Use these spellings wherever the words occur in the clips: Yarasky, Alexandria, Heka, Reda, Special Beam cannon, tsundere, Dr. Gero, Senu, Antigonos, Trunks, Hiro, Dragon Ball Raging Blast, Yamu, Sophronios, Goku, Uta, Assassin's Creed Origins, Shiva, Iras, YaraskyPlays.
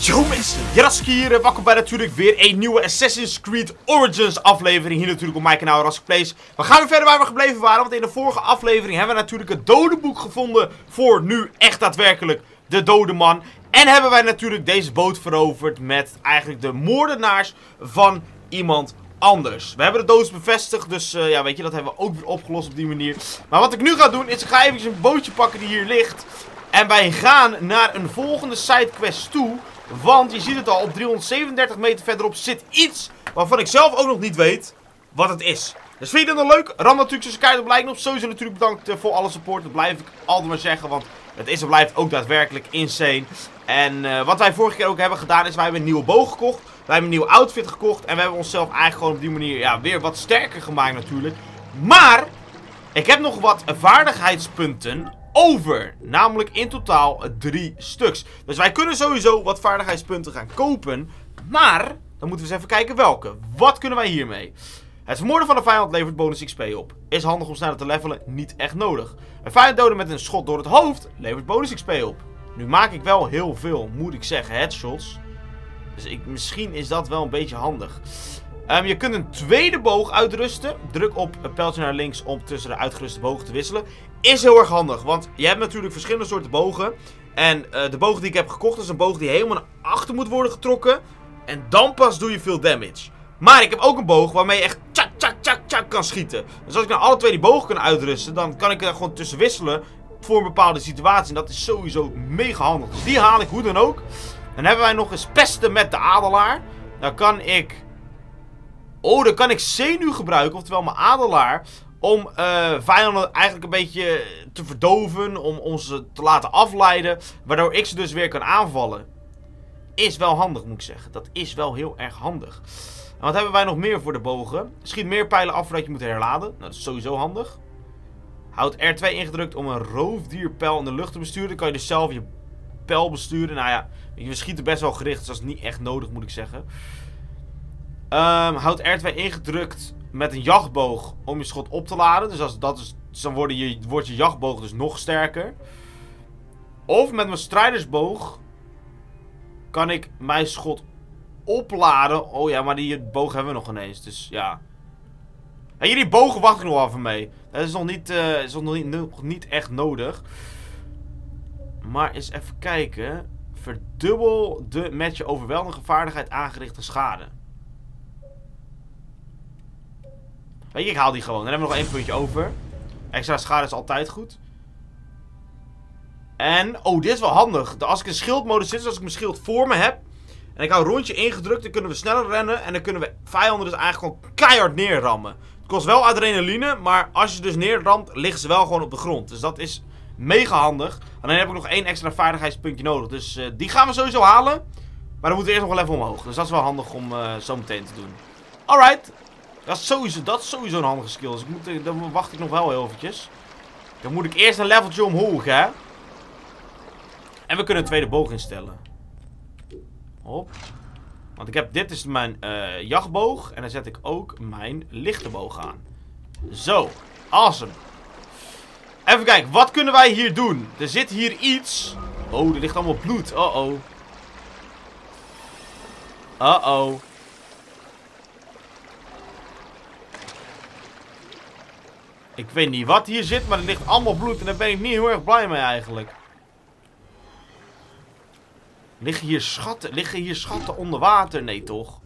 Yo mensen, Yarasky hier, welkom bij natuurlijk weer een nieuwe Assassin's Creed Origins aflevering hier natuurlijk op mijn kanaal YaraskyPlays. We gaan weer verder waar we gebleven waren, want in de vorige aflevering hebben we natuurlijk het dodenboek gevonden voor nu echt daadwerkelijk de dode man. En hebben wij natuurlijk deze boot veroverd met eigenlijk de moordenaars van iemand anders. We hebben de doos bevestigd, dus ja, weet je, dat hebben we ook weer opgelost op die manier. Maar wat ik nu ga doen, is ik ga even een bootje pakken die hier ligt. En wij gaan naar een volgende sidequest toe. Want je ziet het al, op 337 meter verderop zit iets waarvan ik zelf ook nog niet weet wat het is. Dus vind je dat nog leuk? Ram natuurlijk tussen kaart op like. Nog sowieso natuurlijk bedankt voor alle support. Dat blijf ik altijd maar zeggen, want het is en blijft ook daadwerkelijk insane. En wat wij vorige keer ook hebben gedaan is, wij hebben een nieuwe boog gekocht. Wij hebben een nieuw outfit gekocht. En we hebben onszelf eigenlijk gewoon op die manier ja, weer wat sterker gemaakt natuurlijk. Maar ik heb nog wat vaardigheidspunten over. Namelijk in totaal 3 stuks. Dus wij kunnen sowieso wat vaardigheidspunten gaan kopen. Maar dan moeten we eens even kijken welke. Wat kunnen wij hiermee? Het vermoorden van een vijand levert bonus XP op. Is handig om sneller te levelen, niet echt nodig. Een vijand doden met een schot door het hoofd levert bonus XP op. Nu maak ik wel heel veel, moet ik zeggen, headshots. Dus misschien is dat wel een beetje handig. Je kunt een tweede boog uitrusten. Druk op een pijltje naar links om tussen de uitgeruste bogen te wisselen. Is heel erg handig, want je hebt natuurlijk verschillende soorten bogen. En de boog die ik heb gekocht is een boog die helemaal naar achter moet worden getrokken. En dan pas doe je veel damage. Maar ik heb ook een boog waarmee je echt tjak, tjak, tjak, tjak kan schieten. Dus als ik nou alle twee die bogen kan uitrusten, dan kan ik er gewoon tussen wisselen voor een bepaalde situatie. En dat is sowieso mega handig. Dus die haal ik hoe dan ook. Dan hebben wij nog eens pesten met de adelaar. Dan kan ik... Oh, dan kan ik Senu gebruiken, oftewel mijn adelaar, om vijanden eigenlijk een beetje te verdoven, om ze te laten afleiden, waardoor ik ze dus weer kan aanvallen. Is wel handig, moet ik zeggen. Dat is wel heel erg handig. En wat hebben wij nog meer voor de bogen? Schiet meer pijlen af voordat je moet herladen. Nou, dat is sowieso handig. Houd R2 ingedrukt om een roofdierpijl in de lucht te besturen. Dan kan je dus zelf je pijl besturen. Nou ja, we schieten best wel gericht, dus dat is niet echt nodig, moet ik zeggen. Houd R2 ingedrukt met een jachtboog om je schot op te laden. Dus als dat is, dan wordt je jachtboog dus nog sterker. Of met mijn strijdersboog kan ik mijn schot opladen. Oh ja, maar die boog hebben we nog ineens. Dus ja. En jullie bogen wacht ik nog even mee. Dat is nog niet echt nodig. Maar eens even kijken. Verdubbel de met je overweldigende vaardigheid aangerichte schade. Weet je, ik haal die gewoon. Dan hebben we nog 1 puntje over. Extra schade is altijd goed. En, oh, dit is wel handig. Als ik in schildmodus zit, dus als ik mijn schild voor me heb. En ik hou een rondje ingedrukt, dan kunnen we sneller rennen. En dan kunnen we vijanden dus eigenlijk gewoon keihard neerrammen. Het kost wel adrenaline, maar als je dus neerramt, liggen ze wel gewoon op de grond. Dus dat is mega handig. En dan heb ik nog 1 extra vaardigheidspuntje nodig. Dus die gaan we sowieso halen. Maar dan moeten we eerst nog wel even omhoog. Dus dat is wel handig om zo meteen te doen. Alright. Dat is sowieso een handige skill. Dus dan wacht ik nog wel heel eventjes. Dan moet ik eerst een leveltje omhoog, hè. En we kunnen een tweede boog instellen. Hop. Want ik heb, dit is mijn jachtboog. En dan zet ik ook mijn lichte boog aan. Zo. Awesome. Even kijken, wat kunnen wij hier doen? Er zit hier iets. Oh, er ligt allemaal bloed. Uh-oh. Uh-oh. Ik weet niet wat hier zit, maar er ligt allemaal bloed. En daar ben ik niet heel erg blij mee eigenlijk. Liggen hier schatten onder water? Nee, toch?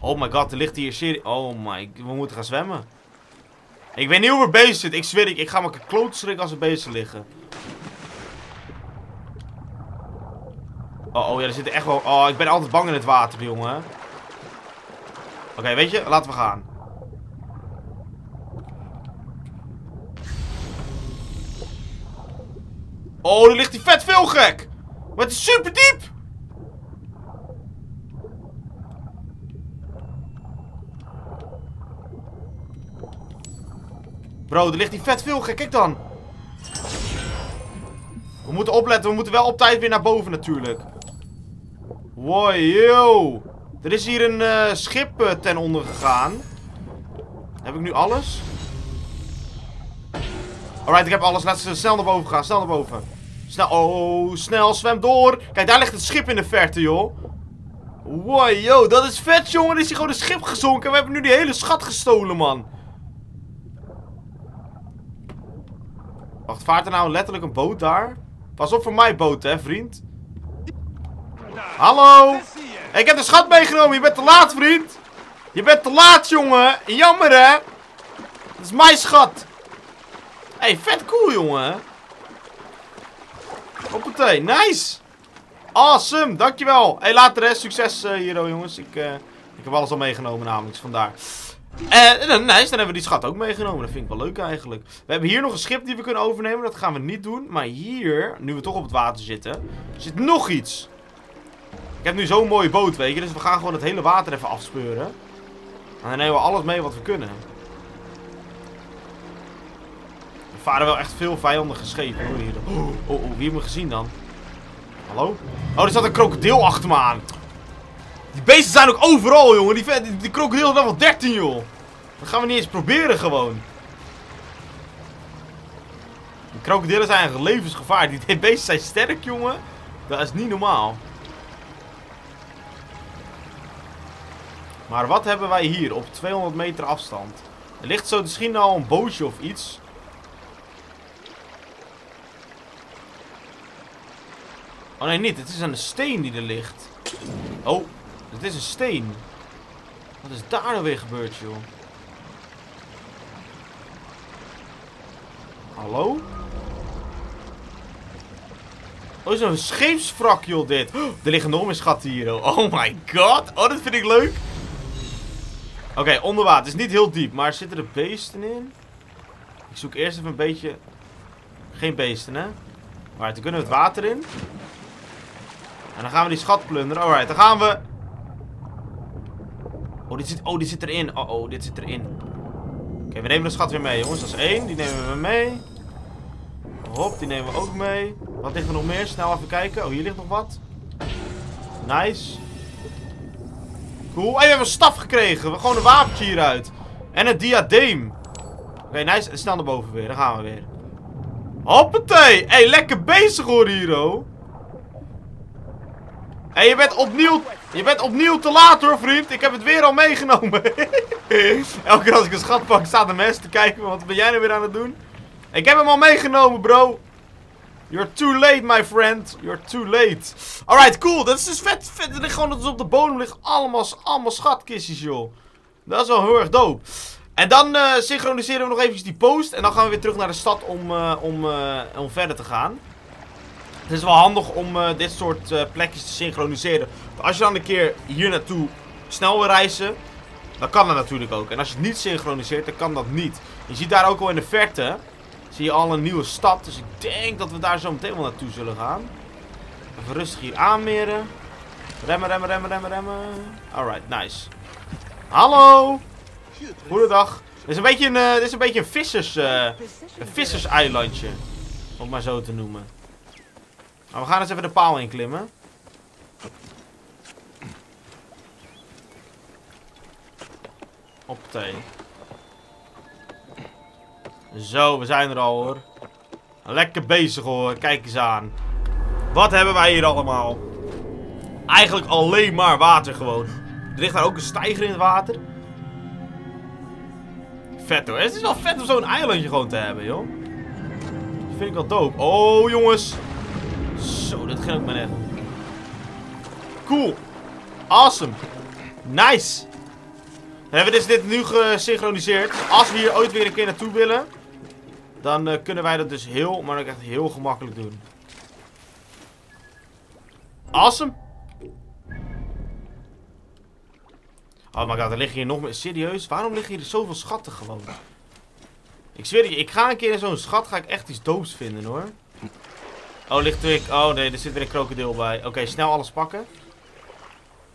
Oh my god, er ligt hier serie... Oh my... We moeten gaan zwemmen. Ik weet niet hoe we bezig zitten. Ik zweer, ik ga me kloot schrikken als we bezig liggen. Oh ja, er zitten echt wel... Oh, ik ben altijd bang in het water, jongen. Oké, weet je? Laten we gaan. Oh, er ligt die vet veel gek. Maar het is super diep. Bro, er ligt die vet veel gek. Kijk dan. We moeten opletten. We moeten wel op tijd weer naar boven natuurlijk. Wow, yo. Er is hier een schip ten onder gegaan. Heb ik nu alles? Alright, ik heb alles. Laten we snel naar boven gaan. Snel, oh, snel, zwem door. Kijk, daar ligt het schip in de verte, joh. Wow, yo, dat is vet, jongen. Er is hier gewoon een schip gezonken. We hebben nu die hele schat gestolen, man. Wacht, vaart er nou letterlijk een boot daar? Pas op voor mijn boot, hè, vriend. Hallo. Ik heb de schat meegenomen. Je bent te laat, vriend. Je bent te laat, jongen. Jammer, hè. Dat is mijn schat. Hé, hey, vet cool, jongen. Hoppatee, nice. Awesome, dankjewel. Hé, hey, later, hè. Succes hierdoor, jongens. Ik heb alles al meegenomen, namelijk, vandaar. Nice, dan hebben we die schat ook meegenomen. Dat vind ik wel leuk, eigenlijk. We hebben hier nog een schip die we kunnen overnemen. Dat gaan we niet doen. Maar hier, nu we toch op het water zitten, zit nog iets. Ik heb nu zo'n mooie boot, weet je. Dus we gaan gewoon het hele water even afspeuren. En dan nemen we alles mee wat we kunnen. We varen wel echt veel vijandige schepen. Oh, oh, wie heeft me gezien dan? Hallo? Oh, er zat een krokodil achter me aan. Die beesten zijn ook overal, jongen. Die krokodil is dan wel 13, joh. Dat gaan we niet eens proberen, gewoon. Die krokodillen zijn eigenlijk levensgevaar. Die beesten zijn sterk, jongen. Dat is niet normaal. Maar wat hebben wij hier op 200 meter afstand? Er ligt zo misschien al een bootje of iets. Oh nee, niet. Het is een steen die er ligt. Oh, het is een steen. Wat is daar nou weer gebeurd, joh? Hallo? Oh, is een scheepswrak, joh, dit. Oh, er liggen nog meer schatten hier, joh. Oh my god. Oh, dat vind ik leuk. Oké, onder water. Het is niet heel diep, maar zitten er beesten in? Ik zoek eerst even een beetje... Geen beesten, hè? Alright, dan kunnen we het water in. En dan gaan we die schat plunderen. Alright, dan gaan we... Oh, dit zit erin. Oh, dit zit erin. Oké, we nemen de schat weer mee, jongens. Dat is 1. Die nemen we mee. Hop, die nemen we ook mee. Wat ligt er nog meer? Snel even kijken. Oh, hier ligt nog wat. Nice. Cool. En we hebben een staf gekregen. We gewoon een wapentje hieruit. En een diadeem. Oké, nice. Snel naar boven weer. Dan gaan we weer. Hoppatee. Hé, lekker bezig hoor, Hiro. Hé, je bent opnieuw te laat hoor, vriend. Ik heb het weer al meegenomen. Elke keer als ik een schat pak, staat de mensen te kijken. Wat ben jij nou weer aan het doen? Ik heb hem al meegenomen, bro. You're too late, my friend. You're too late. Alright, cool. Dat is dus vet. Er ligt gewoon dat dus op de bodem ligt allemaal schatkistjes, joh. Dat is wel heel erg dope. En dan synchroniseren we nog eventjes die post. En dan gaan we weer terug naar de stad om verder te gaan. Het is wel handig om dit soort plekjes te synchroniseren. Want als je dan een keer hier naartoe snel wil reizen, dan kan dat natuurlijk ook. En als je het niet synchroniseert, dan kan dat niet. Je ziet daar ook al in de verte, zie je al een nieuwe stad. Dus ik denk dat we daar zo meteen wel naartoe zullen gaan. Even rustig hier aanmeren. Remmen, remmen, remmen, remmen, remmen. Alright, nice. Hallo. Goedendag. Dit is een beetje een visserseilandje. Om het maar zo te noemen. Nou, we gaan eens even de paal in klimmen. Hoppatee. Zo, we zijn er al hoor. Lekker bezig hoor, kijk eens aan. Wat hebben wij hier allemaal? Eigenlijk alleen maar water gewoon. Er ligt daar ook een steiger in het water. Vet hoor, het is wel vet om zo'n eilandje gewoon te hebben joh. Dat vind ik wel dope. Oh jongens. Zo, dat ging ook maar net. Cool. Awesome. Nice. Dan hebben we dit nu gesynchroniseerd. Dus als we hier ooit weer een keer naartoe willen, dan kunnen wij dat dus echt heel gemakkelijk doen. Awesome. Oh my god, er liggen hier nog meer. Serieus? Waarom liggen hier zoveel schatten gewoon? Ik zweer je, ik ga een keer in zo'n schat, ga ik echt iets doops vinden hoor. Oh, ligt er. Oh nee, er zit weer een krokodil bij. Oké, snel alles pakken.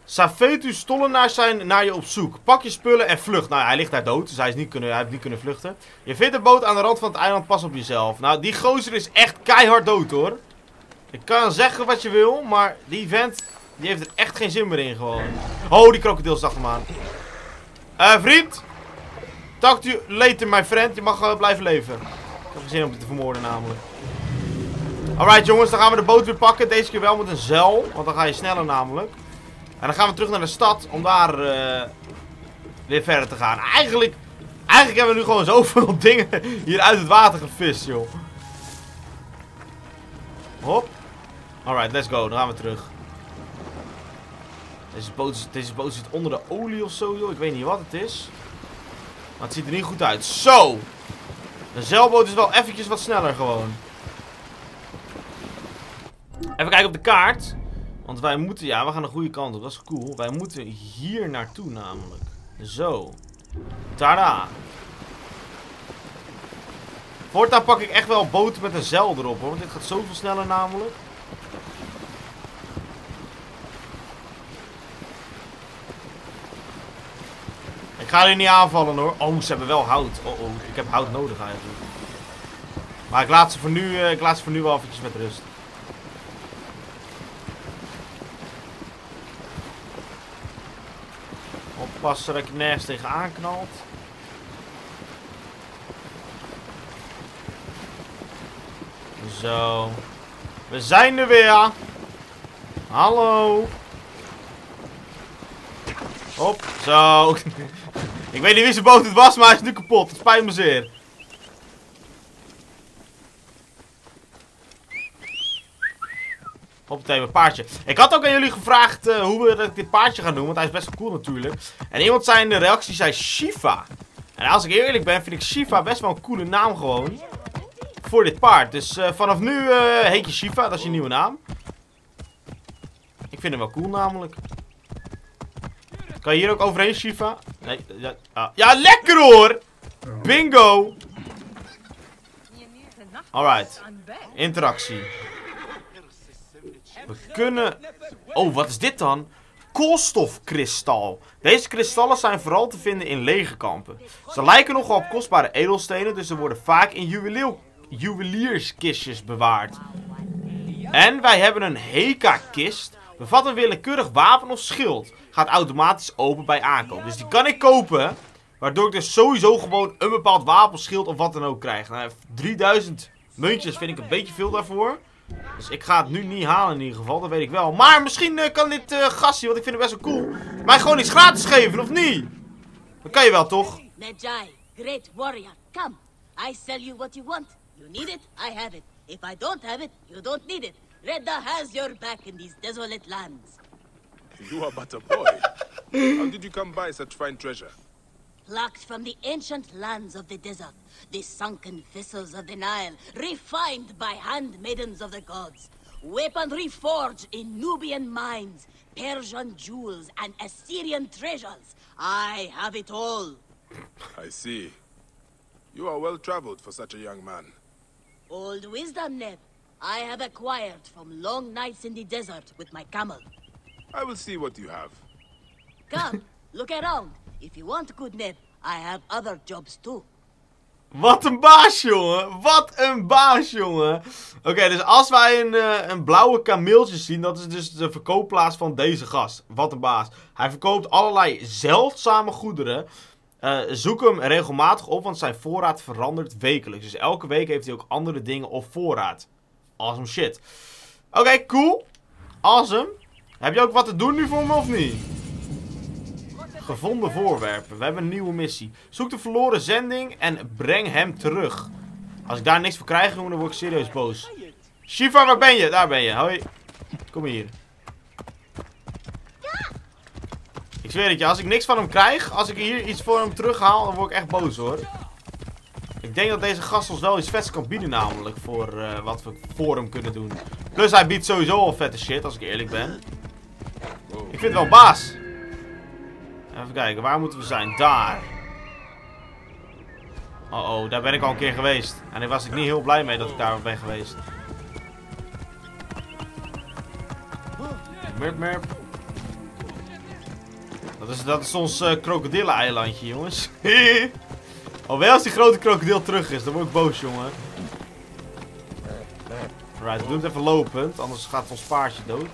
Safetu stollenaars zijn naar je op zoek. Pak je spullen en vlucht. Nou, hij ligt daar dood, dus hij heeft niet kunnen vluchten. Je vindt een boot aan de rand van het eiland, pas op jezelf. Nou, die gozer is echt keihard dood hoor. Ik kan zeggen wat je wil, maar die vent, die heeft er echt geen zin meer in gewoon. Oh, die krokodil zag hem aan. Vriend. Talk to you later, my friend. Je mag blijven leven. Ik heb geen zin om je te vermoorden namelijk. Alright jongens, dan gaan we de boot weer pakken. Deze keer wel met een zeil, want dan ga je sneller namelijk. En dan gaan we terug naar de stad om daar weer verder te gaan. Eigenlijk hebben we nu gewoon zoveel dingen hier uit het water gevist, joh. Hop. Alright, let's go. Dan gaan we terug. Deze boot zit onder de olie of zo, joh. Ik weet niet wat het is. Maar het ziet er niet goed uit. Zo! De zeilboot is wel eventjes wat sneller gewoon. Even kijken op de kaart. Want wij moeten... Ja, we gaan de goede kant op. Dat is cool. Wij moeten hier naartoe namelijk. Zo. Tada. Voortaan pak ik echt wel boten met een zeil erop hoor. Want dit gaat zoveel sneller namelijk. Ik ga hier niet aanvallen hoor. Oh, ze hebben wel hout. Oh, oh. Ik heb hout nodig eigenlijk. Maar ik laat ze voor nu wel eventjes met rust. Oppassen dat ik nergens tegenaan knalt. Zo. We zijn er weer. Hallo. Hop. Zo. Ik weet niet wie zijn boot het was, maar hij is nu kapot. Het spijt me zeer. Hoppatee, mijn paardje. Ik had ook aan jullie gevraagd hoe we dit paardje gaan doen, want hij is best wel cool natuurlijk. En iemand zei in de reactie, zei Shiva. En als ik eerlijk ben, vind ik Shiva best wel een coole naam gewoon. Voor dit paard. Dus vanaf nu heet je Shiva, dat is je nieuwe naam. Ik vind hem wel cool namelijk. Kan je hier ook overheen, Shiva? Nee, ja, ja, lekker hoor! Bingo! Alright. Interactie. We kunnen... Oh, wat is dit dan? Koolstofkristal. Deze kristallen zijn vooral te vinden in legerkampen. Ze lijken nogal op kostbare edelstenen, dus ze worden vaak in juwelierskistjes bewaard. En wij hebben een Heka-kist. Bevat een willekeurig wapen of schild. Gaat automatisch open bij aankoop. Dus die kan ik kopen. Waardoor ik dus sowieso gewoon een bepaald wapen, schild of wat dan ook krijg. Nou, 3000 muntjes vind ik een beetje veel daarvoor. Dus ik ga het nu niet halen in ieder geval. Dat weet ik wel. Maar misschien kan dit gastje, want ik vind het best wel cool, mij gewoon iets gratis geven, of niet? Dat kan je wel, toch? Magi, great warrior, come. I sell you what you want. You need it, I have it. If I don't have it, you don't need it. Reda has your back in these desolate lands. You are but a boy. How did you come by such fine treasure? Plucked from the ancient lands of the desert, the sunken vessels of the Nile, refined by handmaidens of the gods, weaponry forged in Nubian mines, Persian jewels, and Assyrian treasures. I have it all. I see. You are well traveled for such a young man. Old wisdom, Neb. I have acquired from long nights in the desert with my camel. I will see what you have. Come, look around. If you want a good nap, I have other jobs too. Wat een baas, jongen. Wat een baas, jongen. Oké, dus als wij een blauwe kameeltje zien, dat is dus de verkoopplaats van deze gast. Wat een baas. Hij verkoopt allerlei zeldzame goederen. Zoek hem regelmatig op, want zijn voorraad verandert wekelijks. Dus elke week heeft hij ook andere dingen op voorraad. Awesome shit. Oké, cool. Awesome. Heb je ook wat te doen nu voor me of niet? Gevonden voorwerpen. We hebben een nieuwe missie. Zoek de verloren zending en breng hem terug. Als ik daar niks voor krijg, dan word ik serieus boos. Shiva, waar ben je? Daar ben je. Hoi. Kom hier. Ik zweer het je. Als ik niks van hem krijg, als ik hier iets voor hem terughaal, dan word ik echt boos hoor. Ik denk dat deze gast ons wel iets vets kan bieden namelijk. Voor wat we voor hem kunnen doen. Plus hij biedt sowieso al vette shit, als ik eerlijk ben. Ik vind het wel baas. Even kijken, waar moeten we zijn? Daar. Oh oh, daar ben ik al een keer geweest. En daar was ik niet heel blij mee dat ik daar ben geweest. Merp merp. Dat is ons krokodillen-eilandje, jongens. Alweer als die grote krokodil terug is, dan word ik boos, jongen. Right, we doen het even lopend, anders gaat ons paardje dood.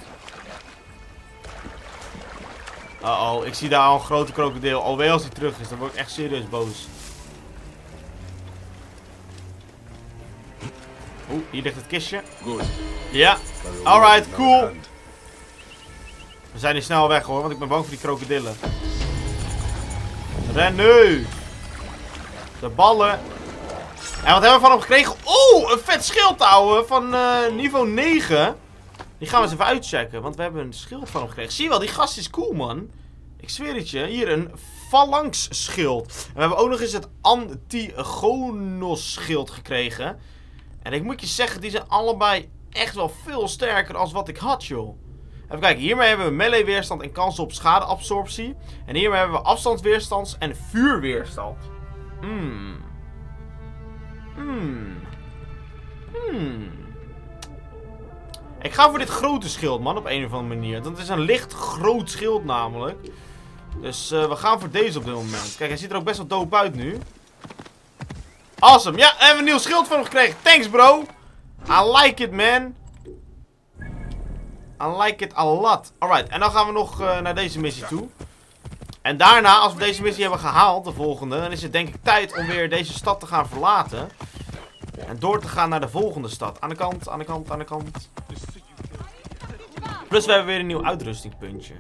Oh, ik zie daar al een grote krokodil. Alweer als die terug is, dan word ik echt serieus boos. Oeh, hier ligt het kistje. Goed. Ja. Alright, cool. We zijn hier snel weg hoor, want ik ben bang voor die krokodillen. Ren nu. De ballen. En wat hebben we van hem gekregen? Oeh, een vet schild ouwe van niveau 9. Die gaan we eens even uitchecken, want we hebben een schild van hem gekregen. Zie je wel, die gast is cool man. Ik zweer het je, hier een phalanx schild. En we hebben ook nog eens het antigonos schild gekregen. En ik moet je zeggen, die zijn allebei echt wel veel sterker als wat ik had joh. Even kijken, hiermee hebben we melee weerstand en kans op schadeabsorptie. En hiermee hebben we afstandsweerstand en vuurweerstand. Ik ga voor dit grote schild man, op een of andere manier. Dat is een licht groot schild namelijk. Dus we gaan voor deze op dit moment. Kijk, hij ziet er ook best wel dope uit nu. Awesome, ja, we hebben een nieuw schild van hem gekregen. Thanks bro. I like it man. I like it a lot. Alright, en dan gaan we nog naar deze missie toe. En daarna, als we deze missie hebben gehaald, de volgende, dan is het denk ik tijd om weer deze stad te gaan verlaten. En door te gaan naar de volgende stad. Aan de kant, aan de kant, aan de kant. Plus we hebben weer een nieuw uitrustingpuntje.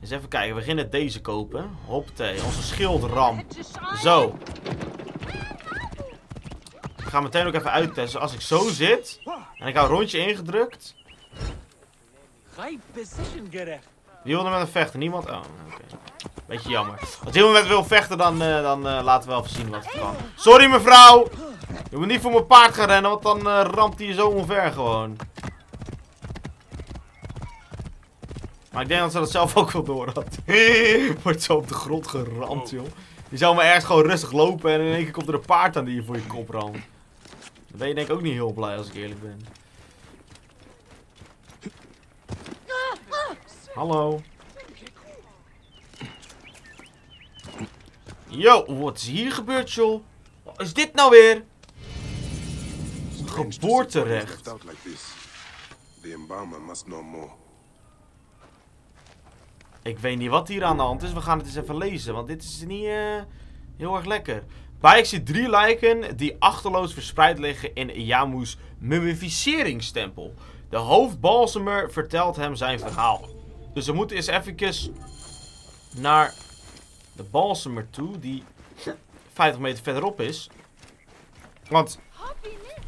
Eens even kijken, we beginnen deze kopen. Hoppatee, onze schildram. Zo. Ik ga meteen ook even uittesten. Als ik zo zit, en ik hou een rondje ingedrukt. Wie wil er met hem vechten? Niemand? Oh, oké. Beetje jammer. Als iemand met wil vechten, dan laten we wel even zien wat het kan. Sorry mevrouw! Je moet niet voor mijn paard gaan rennen, want dan ramt hij je zo onver gewoon. Maar ik denk dat ze dat zelf ook wel door had. Wordt zo op de grond geramd, joh. Je zou maar ergens gewoon rustig lopen en in één keer komt er een paard aan die je voor je kop ramt. Dan ben je denk ik ook niet heel blij, als ik eerlijk ben. Hallo. Yo, wat is hier gebeurd, joh? Wat is dit nou weer? Geboorterecht. Ik weet niet wat hier aan de hand is. We gaan het eens even lezen, want dit is niet heel erg lekker. Bij ik zie 3 lijken die achterloos verspreid liggen in Yamu's mummificeringstempel. De hoofdbalsemer vertelt hem zijn verhaal. Dus we moeten eens eventjes naar de balsemer toe, die 50 meter verderop is. Want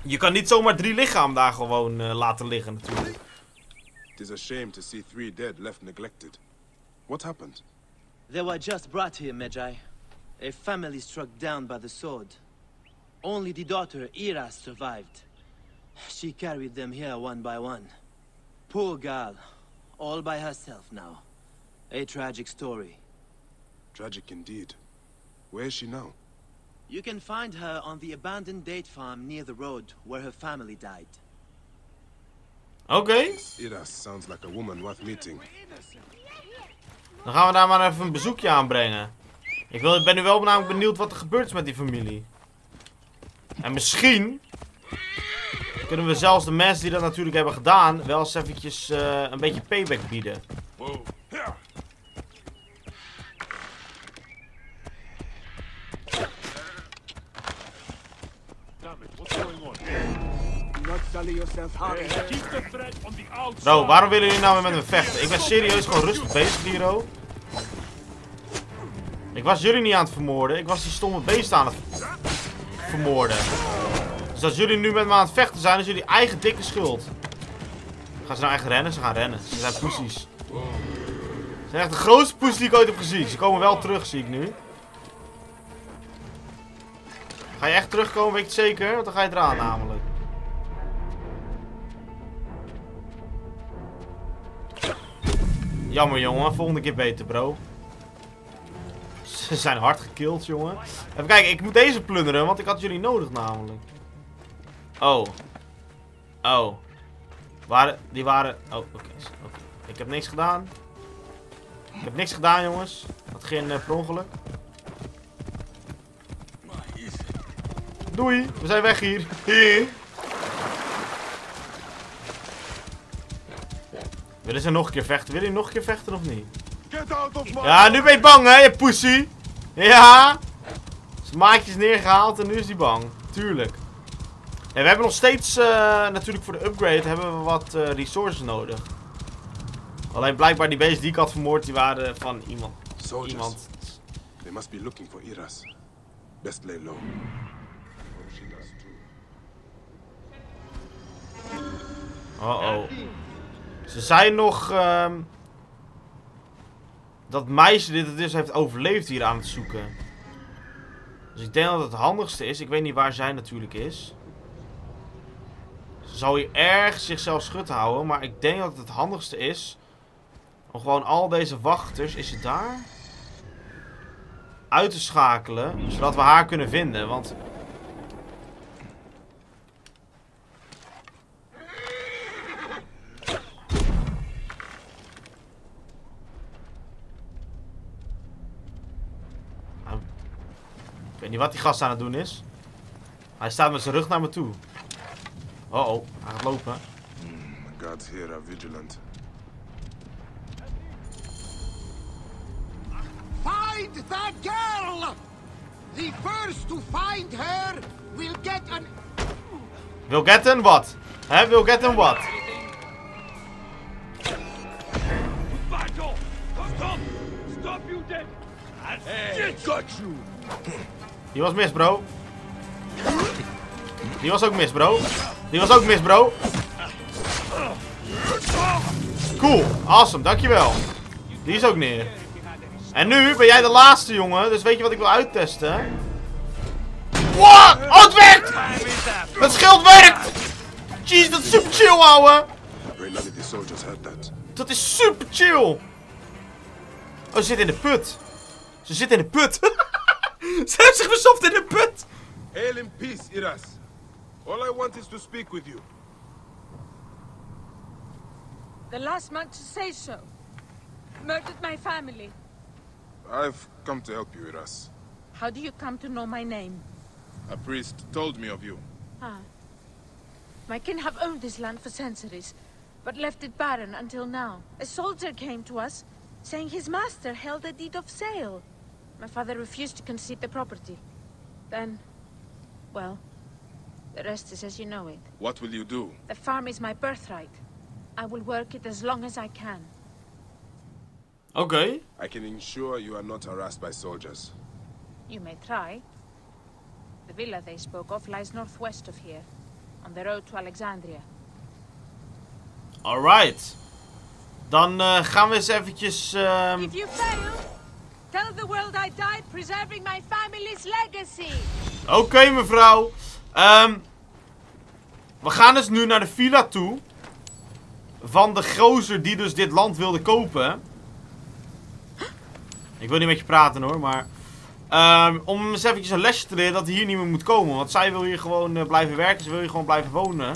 je kan niet zomaar 3 lichaam daar gewoon laten liggen natuurlijk. It is a shame to see 3 dead left neglected. What happened? They were just brought here, Magi. A family struck down by the sword. Only the daughter, Iras, survived. She carried them here one by one. Poor girl. All by herself now. A tragic story. Tragic indeed. Where is she now? You can find her on the abandoned date farm near the road where her family died. Okay. Iras sounds like a woman worth meeting. Dan gaan we daar maar even een bezoekje aan brengen. Ik ben nu wel namelijk benieuwd wat er gebeurd is met die familie. En misschien kunnen we zelfs de mensen die dat natuurlijk hebben gedaan wel eens eventjes een beetje payback bieden. Bro, waarom willen jullie nou weer met me vechten? Ik ben serieus gewoon rustig bezig hier, hoor. Ik was jullie niet aan het vermoorden. Ik was die stomme beesten aan het vermoorden. Dus als jullie nu met me aan het vechten zijn, is jullie eigen dikke schuld. Gaan ze nou echt rennen? Ze gaan rennen. Ze zijn poesies. Ze zijn echt de grootste poes die ik ooit heb gezien. Ze komen wel terug, zie ik nu. Ga je echt terugkomen, weet ik het zeker? Want dan ga je eraan namelijk. Jammer jongen, volgende keer beter bro. Ze zijn hard gekild jongen. Even kijken, ik moet deze plunderen, want ik had jullie nodig namelijk. Oh. Oh. Die waren... Oh, oké. Ik heb niks gedaan. Ik heb niks gedaan jongens. Dat ging per ongeluk. Doei, we zijn weg hier. Willen ze nog een keer vechten? Wil je nog een keer vechten of niet? Ja, nu ben je bang hè, je pussy. Ja. Zijn maatjes neergehaald en nu is hij bang. Tuurlijk. Nee, we hebben nog steeds, natuurlijk voor de upgrade, hebben we wat resources nodig. Alleen blijkbaar die beesten die ik had vermoord, die waren van iemand. Soldiers. Iemand. They must be looking for Iras. Best lay low. Oh. Ze zijn nog... dat meisje dit dus heeft overleefd hier aan het zoeken. Dus ik denk dat het handigste is. Ik weet niet waar zij natuurlijk is. Ze zal hier erg zichzelf schut houden. Maar ik denk dat het handigste is. Om gewoon al deze wachters. Is ze daar? Uit te schakelen. Zodat we haar kunnen vinden. Want... Ik weet niet wat die gast aan het doen is. Hij staat met zijn rug naar me toe. Oh, hij gaat lopen. The gods here are vigilant. Find that girl! The first to find her will get an... Will get an what? Hè, will get an what? Stop you dead! Hey, got you! Die was mis, bro. Die was ook mis, bro. Die was ook mis, bro. Cool. Awesome. Dankjewel. Die is ook neer. En nu ben jij de laatste, jongen. Dus weet je wat ik wil uittesten? What? Oh, het werkt! Het schild werkt! Jeez, dat is super chill, ouwe. Dat is super chill. Oh, ze zit in de put. Ze zit in de put. Ze heeft zich verstopt in de put! Hail in peace, Iras. All I want is to speak with you. The last man to say so murdered my family. I've come to help you, Iras. How do you come to know my name? A priest told me of you. Ah. My kin have owned this land for centuries, but left it barren until now. A soldier came to us, saying his master held a deed of sale. My father refused to concede the property. Then, well, the rest is as you know it. What will you do? The farm is my birthright. I will work it as long as I can. Okay. I can ensure you are not harassed by soldiers. You may try. The villa they spoke of lies northwest of here, on the road to Alexandria. All right. Dan gaan we eens eventjes... If you fail... Tell the world I died preserving my family's legacy. Oké, mevrouw. We gaan dus nu naar de villa toe. Van de gozer die dus dit land wilde kopen. Ik wil niet met je praten hoor, maar... om eens eventjes een lesje te leren dat hij hier niet meer moet komen. Want zij wil hier gewoon blijven werken, ze wil hier gewoon blijven wonen.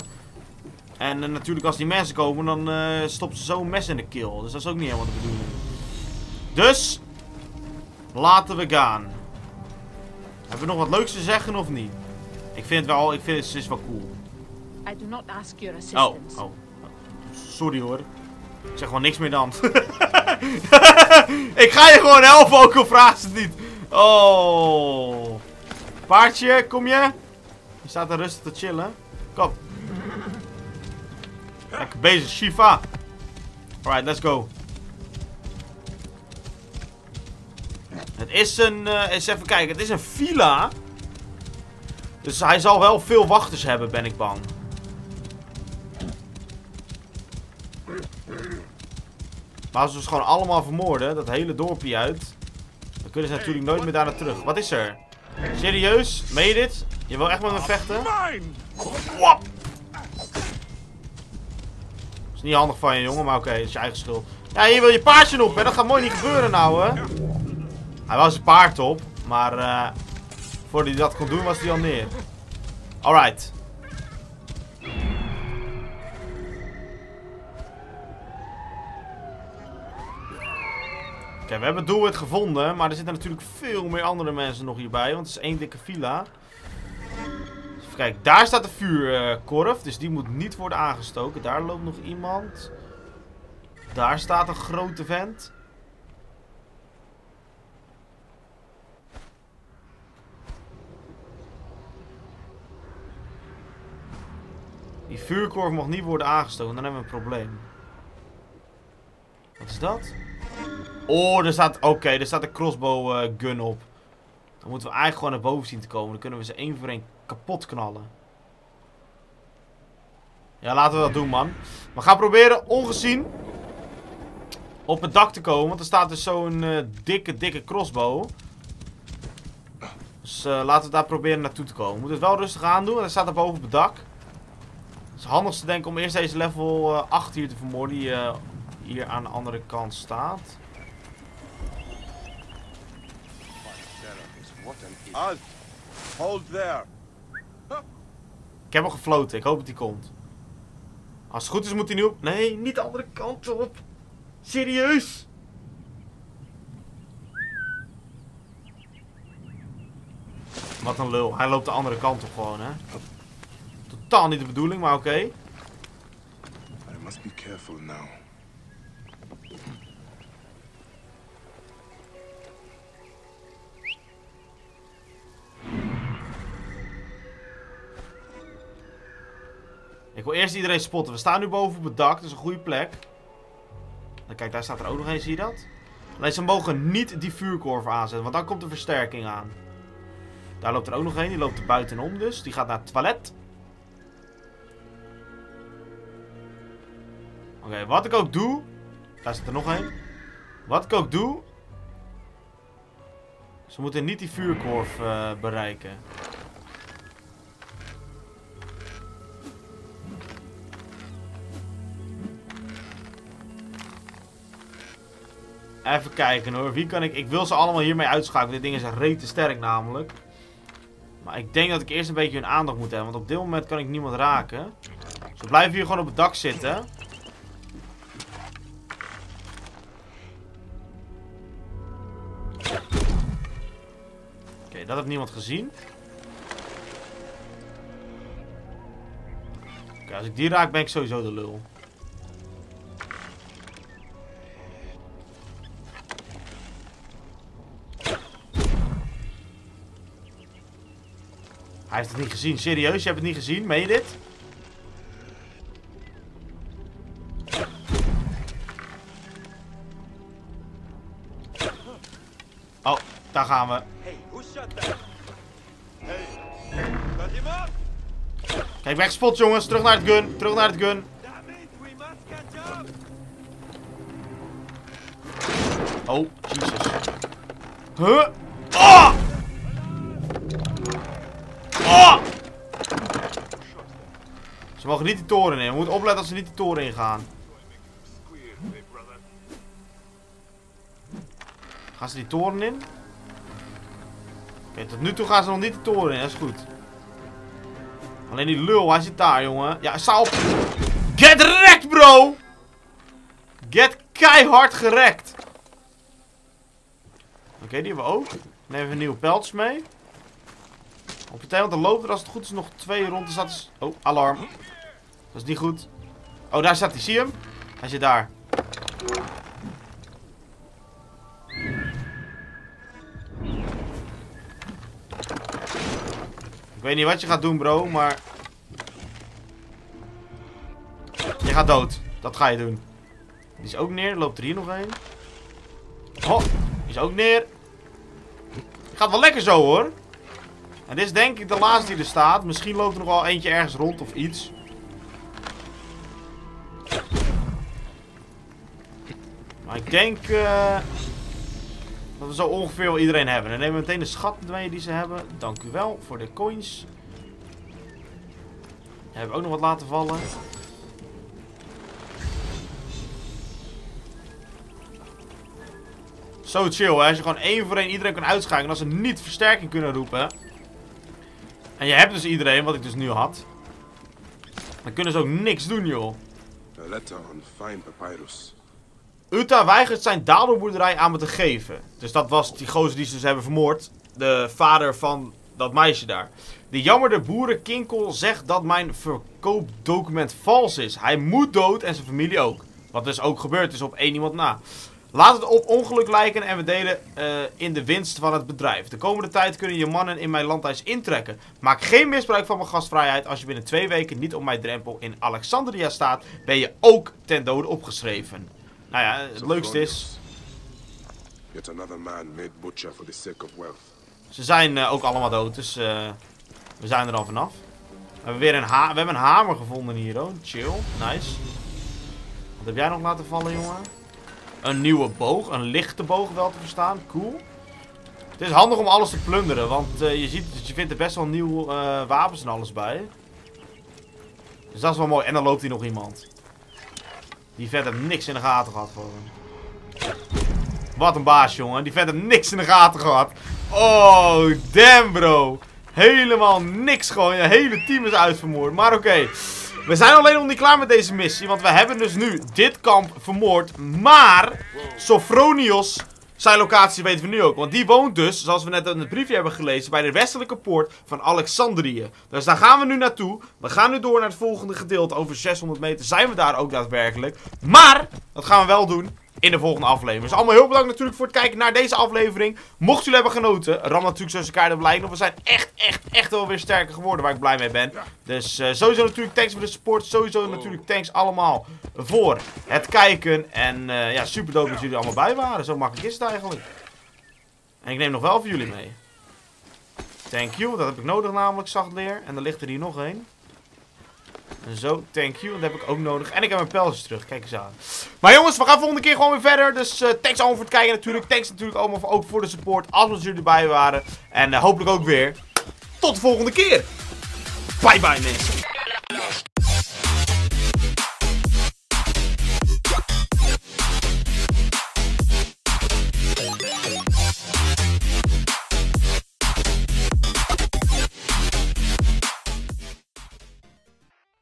En natuurlijk als die mensen komen, dan stopt ze zo'n mes in de keel. Dus dat is ook niet helemaal de bedoeling. Dus... Laten we gaan. Hebben we nog wat leuks te zeggen of niet? Ik vind het wel, ze is wel cool. I do not ask your assistance. Oh. Sorry hoor. Ik zeg gewoon niks meer dan. Ik ga je gewoon helpen, ook al vraag ze het niet. Oh. Paardje, kom je? Je staat daar rustig te chillen. Kom. Lekker bezig, Shiva. Alright, let's go. Het is een, eens even kijken, het is een villa. Dus hij zal wel veel wachters hebben, ben ik bang. Maar als we ze gewoon allemaal vermoorden, dat hele dorpje uit. Dan kunnen ze natuurlijk nooit meer daar naar terug. Wat is er? Serieus? Meen je dit? Je wil echt met me vechten? Wap! Is niet handig van je, jongen, maar oké, dat is je eigen schuld. Ja, hier wil je paardje op, hè? Dat gaat mooi niet gebeuren nou, hè. Hij was zijn paard op, maar voordat hij dat kon doen was hij al neer. Alright. Oké, we hebben het doelwit gevonden, maar er zitten natuurlijk veel meer andere mensen nog hierbij, want het is één dikke villa. Even kijken, daar staat de vuurkorf, dus die moet niet worden aangestoken. Daar loopt nog iemand. Daar staat een grote vent. Die vuurkorf mag niet worden aangestoken. Dan hebben we een probleem. Wat is dat? Oh, er staat... Oké, er staat een crossbow gun op. Dan moeten we eigenlijk gewoon naar boven zien te komen. Dan kunnen we ze één voor één kapot knallen. Ja, laten we dat doen, man. We gaan proberen ongezien op het dak te komen. Want er staat dus zo'n dikke crossbow. Dus laten we daar proberen naartoe te komen. We moeten het wel rustig aandoen. Want hij staat daar boven op het dak. Het is handig te denken om eerst deze level 8 hier te vermoorden. Die hier aan de andere kant staat. Hold there. Ik heb hem gefloten. Ik hoop dat hij komt. Als het goed is moet hij nu op... Nee, niet de andere kant op. Serieus? Wat een lul. Hij loopt de andere kant op gewoon, hè. Totaal niet de bedoeling, maar oké. I must be careful now. Ik wil eerst iedereen spotten. We staan nu boven op het dak. Dat is een goede plek. En kijk, daar staat er ook nog een. Zie je dat? Alleen ze mogen niet die vuurkorf aanzetten. Want dan komt de versterking aan. Daar loopt er ook nog een. Die loopt er buitenom dus. Die gaat naar het toilet. Oké, wat ik ook doe. Daar zit er nog een. Wat ik ook doe. Ze moeten niet die vuurkorf bereiken. Even kijken hoor. Wie kan ik... Ik wil ze allemaal hiermee uitschakelen. Dit ding is rete sterk namelijk. Maar ik denk dat ik eerst een beetje hun aandacht moet hebben. Want op dit moment kan ik niemand raken. Dus we blijven hier gewoon op het dak zitten. Oké, dat heeft niemand gezien. Oké, als ik die raak ben ik sowieso de lul. Hij heeft het niet gezien. Serieus, je hebt het niet gezien? Meen je dit? Oh, daar gaan we. Kijk, wegspot jongens. Terug naar het gun. Terug naar het gun. Oh, Jesus. Huh? Oh! Oh! Ze mogen niet die toren in. We moeten opletten dat ze niet die toren ingaan. Gaan ze die toren in? Oké, tot nu toe gaan ze nog niet de toren in. Dat is goed. Alleen die lul, hij zit daar, jongen. Ja, sta op. Get wrecked, bro! Get keihard gerekt. Oké, die hebben we ook. Dan nemen we een nieuwe peltjes mee. Op het einde, want dan loopt er als het goed is nog 2 ronden. Staat... Oh, alarm. Dat is niet goed. Oh, daar staat hij. Zie je hem? Hij zit daar. Ik weet niet wat je gaat doen, bro, maar... Je gaat dood. Dat ga je doen. Die is ook neer. Loopt er hier nog een. Oh, die is ook neer. Het gaat wel lekker zo, hoor. En dit is denk ik de laatste die er staat. Misschien loopt er nog wel eentje ergens rond of iets. Maar ik denk dat we zo ongeveer wel iedereen hebben. Dan nemen we meteen de schat mee die ze hebben. Dank u wel voor de coins. We hebben ook nog wat laten vallen. Zo chill hè. Als je gewoon één voor één iedereen kan uitschakelen. Als ze niet versterking kunnen roepen. En je hebt dus iedereen, wat ik dus nu had. Dan kunnen ze ook niks doen, joh. Uta weigert zijn dadelboerderij aan me te geven. Dus dat was die gozer die ze dus hebben vermoord. De vader van dat meisje daar. De jammerde boerenkinkel zegt dat mijn verkoopdocument vals is. Hij moet dood en zijn familie ook. Wat dus ook gebeurd is op één iemand na. Laat het op ongeluk lijken en we delen in de winst van het bedrijf. De komende tijd kunnen je mannen in mijn landhuis intrekken. Maak geen misbruik van mijn gastvrijheid. Als je binnen 2 weken niet op mijn drempel in Alexandria staat, ben je ook ten dode opgeschreven. Nou ja, het leukste is... Ze zijn ook allemaal dood, dus we zijn er al vanaf. We hebben weer een hamer gevonden hier, hoor. Chill, nice. Wat heb jij nog laten vallen, jongen? Een nieuwe boog, een lichte boog wel te verstaan, cool. Het is handig om alles te plunderen, want je vindt er best wel nieuwe wapens en alles bij. Dus dat is wel mooi. En dan loopt hier nog iemand. Die vet heeft niks in de gaten gehad voor hem. Wat een baas, jongen. Die vet heeft niks in de gaten gehad. Oh, damn bro. Helemaal niks gewoon. Je hele team is uitvermoord, maar oké. We zijn alleen nog niet klaar met deze missie, want we hebben dus nu dit kamp vermoord. Maar Sophronios, zijn locatie weten we nu ook. Want die woont dus, zoals we net in het briefje hebben gelezen, bij de westelijke poort van Alexandrië. Dus daar gaan we nu naartoe. We gaan nu door naar het volgende gedeelte. Over 600 meter zijn we daar ook daadwerkelijk. Maar, dat gaan we wel doen in de volgende aflevering. Dus allemaal heel bedankt natuurlijk voor het kijken naar deze aflevering. Mocht jullie hebben genoten, ram natuurlijk zoals elkaar de like. We zijn echt wel weer sterker geworden, waar ik blij mee ben. Dus sowieso natuurlijk thanks voor de support. Sowieso natuurlijk thanks allemaal voor het kijken. En ja, super dope dat jullie allemaal bij waren. Zo makkelijk is het eigenlijk. En ik neem nog wel voor jullie mee. Thank you, dat heb ik nodig namelijk, zacht leer. En er ligt er hier nog één. Zo, thank you. Dat heb ik ook nodig. En ik heb mijn pijltjes terug. Kijk eens aan. Maar jongens, we gaan volgende keer gewoon weer verder. Dus thanks allemaal voor het kijken natuurlijk. Thanks natuurlijk allemaal ook voor de support. Als jullie erbij waren. En hopelijk ook weer. Tot de volgende keer. Bye bye mensen.